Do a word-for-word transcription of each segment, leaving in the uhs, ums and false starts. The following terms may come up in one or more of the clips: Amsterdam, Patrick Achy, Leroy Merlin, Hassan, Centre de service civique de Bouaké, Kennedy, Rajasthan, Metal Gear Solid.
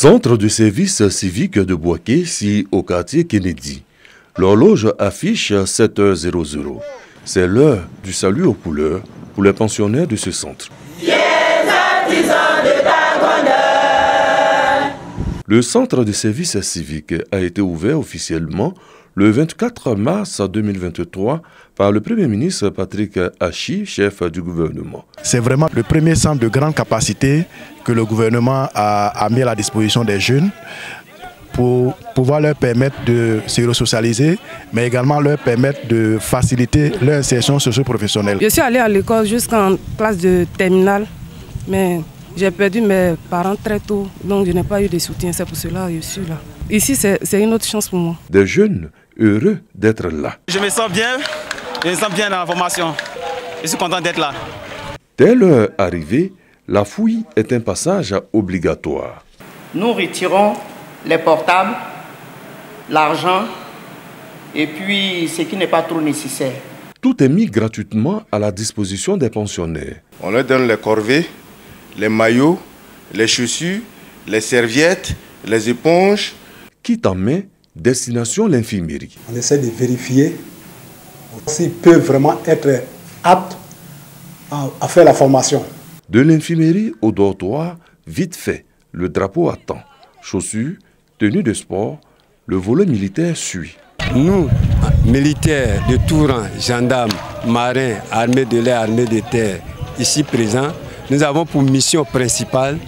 Centre de service civique de Bouaké, ici au quartier Kennedy. L'horloge affiche sept heures. C'est l'heure du salut aux couleurs pour les pensionnaires de ce centre. Le centre de service civique a été ouvert officiellement le vingt-quatre mars deux mille vingt-trois par le Premier ministre Patrick Achy, chef du gouvernement. C'est vraiment le premier centre de grande capacité que le gouvernement a, a mis à la disposition des jeunes pour pouvoir leur permettre de se resocialiser, mais également leur permettre de faciliter leur insertion socio-professionnelle. Je suis allée à l'école jusqu'en classe de terminale, mais j'ai perdu mes parents très tôt, donc je n'ai pas eu de soutien, c'est pour cela que je suis là. Ici, c'est une autre chance pour moi. Des jeunes heureux d'être là. Je me sens bien, je me sens bien dans la formation. Je suis content d'être là. Dès leur arrivée, la fouille est un passage obligatoire. Nous retirons les portables, l'argent et puis ce qui n'est pas trop nécessaire. Tout est mis gratuitement à la disposition des pensionnaires. On leur donne les corvées, les maillots, les chaussures, les serviettes, les éponges. Quitte en main, destination l'infirmerie. On essaie de vérifier s'ils peuvent vraiment être aptes à, à faire la formation. De l'infirmerie au dortoir, vite fait, le drapeau attend. Chaussures, tenues de sport, le volet militaire suit. Nous, militaires de tout rang, gendarmes, marins, armées de l'air, armées de terre, ici présents, nous avons pour mission principale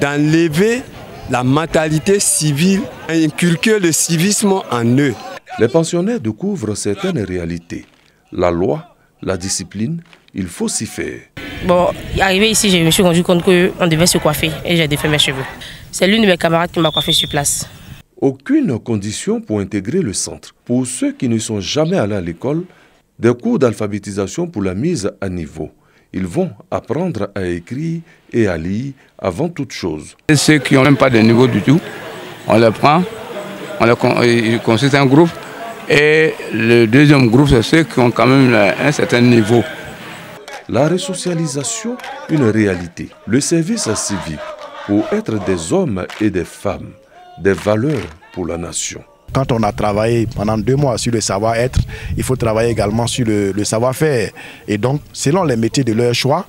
d'enlever la mentalité civile et inculquer le civisme en eux. Les pensionnaires découvrent certaines réalités. La loi, la discipline, il faut s'y faire. Bon, arrivé ici, je me suis rendu compte qu'on devait se coiffer et j'ai défait mes cheveux. C'est l'une de mes camarades qui m'a coiffé sur place. Aucune condition pour intégrer le centre. Pour ceux qui ne sont jamais allés à l'école, des cours d'alphabétisation pour la mise à niveau. Ils vont apprendre à écrire et à lire avant toute chose. Et ceux qui n'ont même pas de niveau du tout, on les prend, on les consiste en groupe. Et le deuxième groupe, c'est ceux qui ont quand même un certain niveau. La resocialisation, une réalité. Le service civique pour être des hommes et des femmes, des valeurs pour la nation. Quand on a travaillé pendant deux mois sur le savoir-être, il faut travailler également sur le, le savoir-faire. Et donc, selon les métiers de leur choix,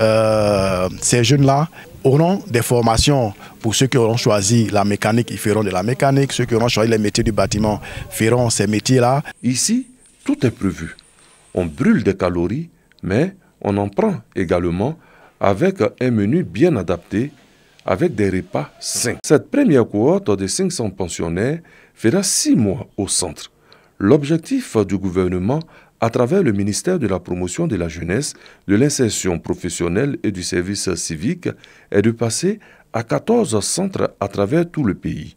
euh, ces jeunes-là auront des formations. Pour ceux qui auront choisi la mécanique, ils feront de la mécanique. Ceux qui auront choisi les métiers du bâtiment feront ces métiers-là. Ici, tout est prévu. On brûle des calories, mais on en prend également avec un menu bien adapté, avec des repas sains. Cette première cohorte de cinq cents pensionnaires fera six mois au centre. L'objectif du gouvernement, à travers le ministère de la Promotion de la Jeunesse, de l'insertion professionnelle et du service civique, est de passer à quatorze centres à travers tout le pays.